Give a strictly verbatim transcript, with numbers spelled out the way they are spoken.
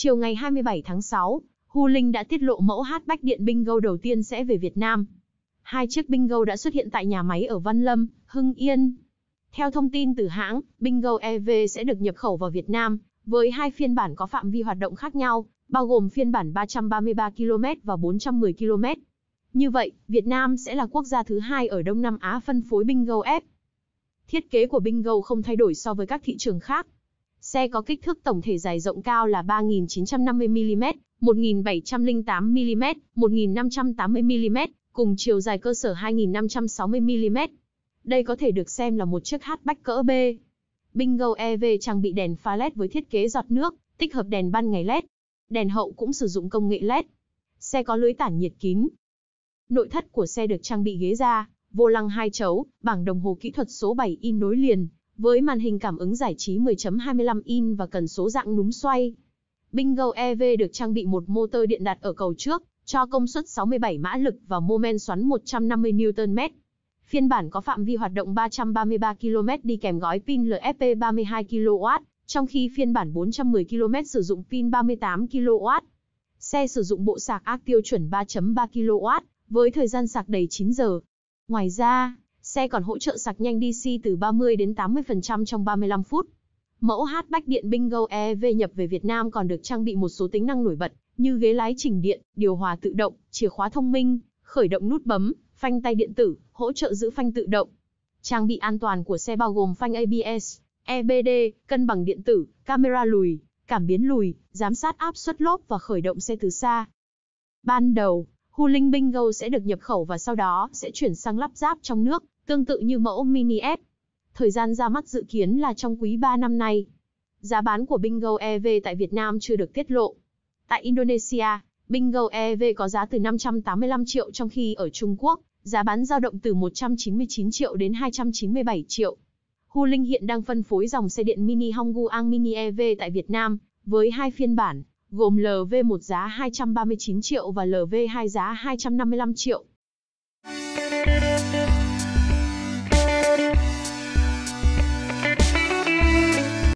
Chiều ngày hai mươi bảy tháng sáu, Wuling đã tiết lộ mẫu hatchback điện Bingo đầu tiên sẽ về Việt Nam. Hai chiếc Bingo đã xuất hiện tại nhà máy ở Văn Lâm, Hưng Yên. Theo thông tin từ hãng, Bingo e vê sẽ được nhập khẩu vào Việt Nam, với hai phiên bản có phạm vi hoạt động khác nhau, bao gồm phiên bản ba trăm ba mươi ba ki lô mét và bốn trăm mười ki lô mét. Như vậy, Việt Nam sẽ là quốc gia thứ hai ở Đông Nam Á phân phối Bingo e vê. Thiết kế của Bingo không thay đổi so với các thị trường khác. Xe có kích thước tổng thể dài rộng cao là ba nghìn chín trăm năm mươi mi li mét, một nghìn bảy trăm lẻ tám mi li mét, một nghìn năm trăm tám mươi mi li mét, cùng chiều dài cơ sở hai nghìn năm trăm sáu mươi mi li mét. Đây có thể được xem là một chiếc hatchback cỡ B. Bingo e vê trang bị đèn pha lét với thiết kế giọt nước, tích hợp đèn ban ngày lét. Đèn hậu cũng sử dụng công nghệ lét. Xe có lưới tản nhiệt kín. Nội thất của xe được trang bị ghế da, vô lăng hai chấu, bảng đồng hồ kỹ thuật số bảy inch nối liền, với màn hình cảm ứng giải trí mười chấm hai mươi lăm inch và cần số dạng núm xoay. Bingo e vê được trang bị một motor điện đặt ở cầu trước, cho công suất sáu mươi bảy mã lực và mô men xoắn một trăm năm mươi niu-tơn mét. Phiên bản có phạm vi hoạt động ba trăm ba mươi ba ki lô mét đi kèm gói pin lờ ép pê ba mươi hai ki lô oát, trong khi phiên bản bốn trăm mười ki lô mét sử dụng pin ba mươi tám ki lô oát. Xe sử dụng bộ sạc ác tiêu chuẩn ba chấm ba ki lô oát, với thời gian sạc đầy chín giờ. Ngoài ra, xe còn hỗ trợ sạc nhanh đê xê từ ba mươi đến tám mươi phần trăm trong ba mươi lăm phút. Mẫu hatchback điện Bingo e vê nhập về Việt Nam còn được trang bị một số tính năng nổi bật, như ghế lái chỉnh điện, điều hòa tự động, chìa khóa thông minh, khởi động nút bấm, phanh tay điện tử, hỗ trợ giữ phanh tự động. Trang bị an toàn của xe bao gồm phanh a bê ét, e bê đê, cân bằng điện tử, camera lùi, cảm biến lùi, giám sát áp suất lốp và khởi động xe từ xa. Ban đầu, Wuling Bingo sẽ được nhập khẩu và sau đó sẽ chuyển sang lắp ráp trong nước, tương tự như mẫu Mini e vê. Thời gian ra mắt dự kiến là trong quý ba năm nay. Giá bán của Bingo e vê tại Việt Nam chưa được tiết lộ. Tại Indonesia, Bingo e vê có giá từ năm trăm tám mươi lăm triệu, trong khi ở Trung Quốc, giá bán dao động từ một trăm chín mươi chín triệu đến hai trăm chín mươi bảy triệu. Wuling hiện đang phân phối dòng xe điện mini Hongguang Mini e vê tại Việt Nam, với hai phiên bản, gồm lờ vê một giá hai trăm ba mươi chín triệu và lờ vê hai giá hai trăm năm mươi lăm triệu.